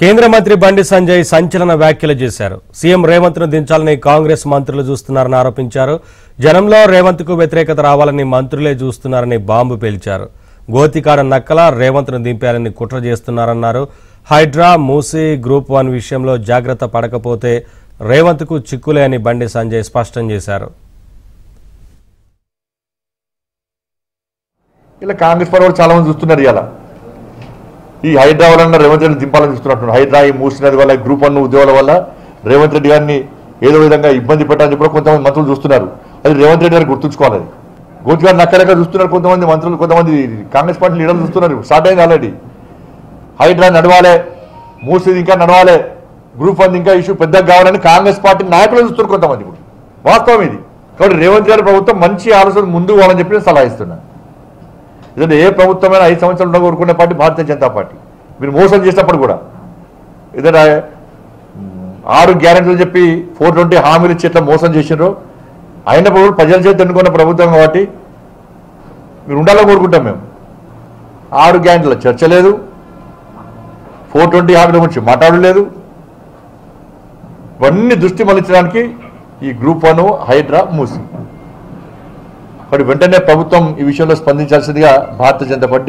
కేంద్ర మంత్రి బండి సంజయ్ సంచలన వ్యాఖ్యలు చేశారు. సీఎం రేవంత్ను దించాలని కాంగ్రెస్ మంత్రులు చూస్తున్నారని ఆరోపించారు. జనంలో రేవంత్కు వ్యతిరేకత రావాలని మంత్రులే చూస్తున్నారని బాంబు పేల్చారు. గోతికాడ నక్కల రేవంత్ను దింపాలని కుట్ర చేస్తున్నారన్నారు. హైడ్రా మూసీ గ్రూప్ 1 విషయంలో జాగ్రత్త పడకపోతే రేవంత్కు చిక్కులే అని బండి సంజయ్ స్పష్టం చేశారు. ఇలా కాంగ్రెస్ పరవారు చాలా మంది చూస్తున్నారు. ఇలా ఈ హైడ్రా వలన రేవంత్ రెడ్డి దింపాలని చూస్తున్నట్టు హైడ్రా ఈ మూసినది వల్ల గ్రూప్ 1 ఉద్యోగాల వల్ల రేవంత్ రెడ్డి గారిని ఏదో విధంగా ఇబ్బంది పెట్టాలని చెప్పి కొంతమంది మంత్రులు చూస్తున్నారు. అది రేవంత్ రెడ్డి గారు గుర్తుంచుకోవాలి. గోతిగా నక్కరగా చూస్తున్నారు కొంతమంది మంత్రులు, కొంతమంది కాంగ్రెస్ పార్టీ లీడర్లు చూస్తున్నారు. స్టార్ట్ అయింది ఆల్రెడీ. హైడ్రా నడవాలి, మూసిది ఇంకా నడవాలి, గ్రూప్ 1 ఇంకా ఇష్యూ పెద్దగా కావాలని కాంగ్రెస్ పార్టీ నాయకులు చూస్తున్నారు కొంతమంది. ఇప్పుడు వాస్తవం ఇది. కాబట్టి రేవంత్ గారి ప్రభుత్వం మంచి ఆలోచన ముందు పోవాలని చెప్పి నేను సలహా ఇస్తున్నాను. ఎందుకంటే ఏ ప్రభుత్వమైన 5 సంవత్సరాలు ఉండగా కోరుకునే పార్టీ భారతీయ జనతా పార్టీ. మీరు మోసం చేసినప్పుడు కూడా ఏదైనా 6 గ్యారెంటీలు చెప్పి 420 హామీలు ఇచ్చి ఇట్లా మోసం చేసినారు. అయినప్పుడు కూడా ప్రజల చేతి ఎన్నుకున్న ప్రభుత్వం కాబట్టి మీరు ఉండాలని కోరుకుంటాం మేము. 6 గ్యారెంటీల చర్చ లేదు, 420 హామీల గురించి మాట్లాడలేదు. ఇవన్నీ దృష్టి మళ్ళించడానికి ఈ గ్రూప్ 1 హైడ్రా మూసి. మరి వెంటనే ప్రభుత్వం ఈ విషయంలో స్పందించాల్సిందిగా భారతీయ జనతా పార్టీ